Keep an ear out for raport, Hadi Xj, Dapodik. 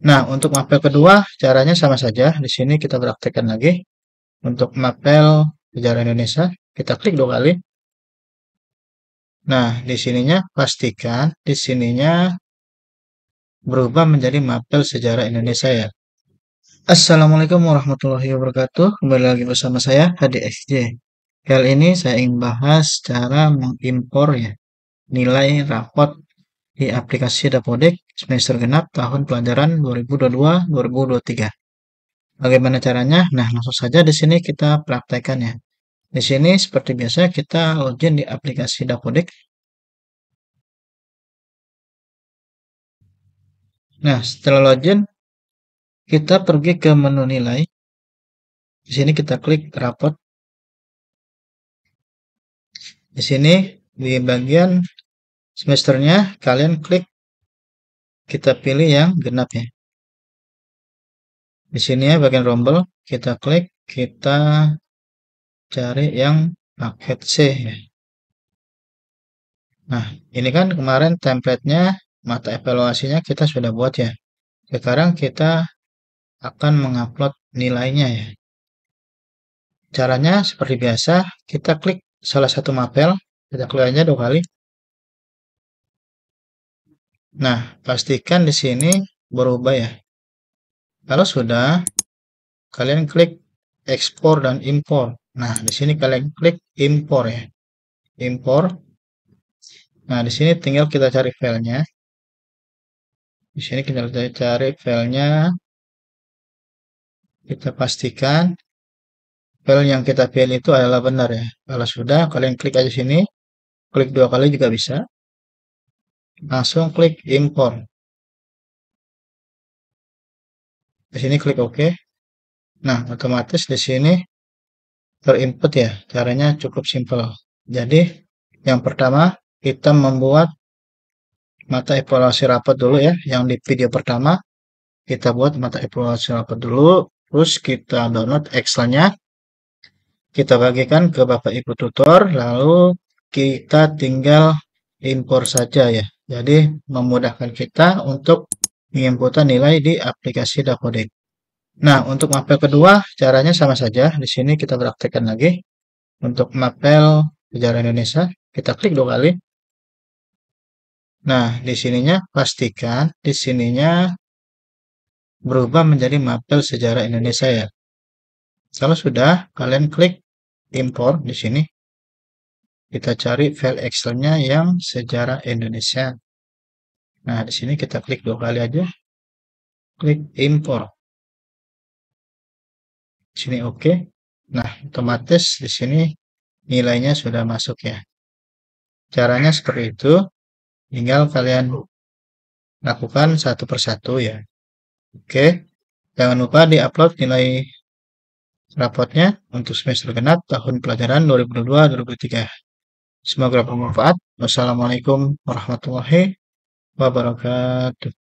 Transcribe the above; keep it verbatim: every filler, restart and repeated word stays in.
Nah, untuk mapel kedua caranya sama saja. Di sini kita praktekkan lagi. Untuk mapel sejarah Indonesia, kita klik dua kali. Nah, di sininya pastikan di sininya berubah menjadi mapel sejarah Indonesia ya. Assalamualaikum warahmatullahi wabarakatuh. Kembali lagi bersama saya Hadi Xj. Kali ini saya ingin bahas cara mengimpor ya nilai rapot di aplikasi Dapodik semester genap tahun pelajaran dua ribu dua puluh dua dua ribu dua puluh tiga. Bagaimana caranya? Nah, langsung saja di sini kita praktekkan ya. Di sini seperti biasa kita login di aplikasi Dapodik. Nah, setelah login kita pergi ke menu nilai. Di sini kita klik rapot. Di sini di bagian semesternya kalian klik, kita pilih yang genap ya. Di sini ya bagian rombel kita klik, kita cari yang paket C ya. Nah, ini kan kemarin template-nya mata evaluasinya kita sudah buat ya. Sekarang kita akan mengupload nilainya ya. Caranya seperti biasa, kita klik salah satu mapel, kita klik aja dua kali. Nah, pastikan di sini berubah ya. Kalau sudah, kalian klik ekspor dan impor. Nah, di sini kalian klik impor ya. Impor. Nah, di sini tinggal kita cari filenya. Di sini kita cari filenya. Kita pastikan file yang kita pilih itu adalah benar ya. Kalau sudah, kalian klik aja sini. Klik dua kali juga bisa. Langsung klik impor. Di sini klik OK. Nah, otomatis di sini terinput ya. Caranya cukup simpel. Jadi, yang pertama kita membuat mata evaluasi rapot dulu ya. Yang di video pertama kita buat mata evaluasi rapot dulu. Terus kita download Excel-nya. Kita bagikan ke Bapak Ibu tutor. Lalu kita tinggal impor saja ya. Jadi memudahkan kita untuk menginputan nilai di aplikasi Dapodik. Nah, untuk mapel kedua caranya sama saja. Di sini kita praktekkan lagi. Untuk mapel sejarah Indonesia, kita klik dua kali. Nah, di sininya pastikan di sininya berubah menjadi mapel sejarah Indonesia ya. Kalau sudah, kalian klik impor di sini. Kita cari file Excel-nya yang sejarah Indonesia. Nah, di sini kita klik dua kali aja. Klik impor. Di sini OK. Nah, otomatis di sini nilainya sudah masuk ya. Caranya seperti itu. Tinggal kalian lakukan satu persatu ya. Oke. Jangan lupa di-upload nilai raportnya untuk semester genap tahun pelajaran dua ribu dua puluh dua dua ribu dua puluh tiga. Semoga bermanfaat. Wassalamualaikum warahmatullahi wabarakatuh.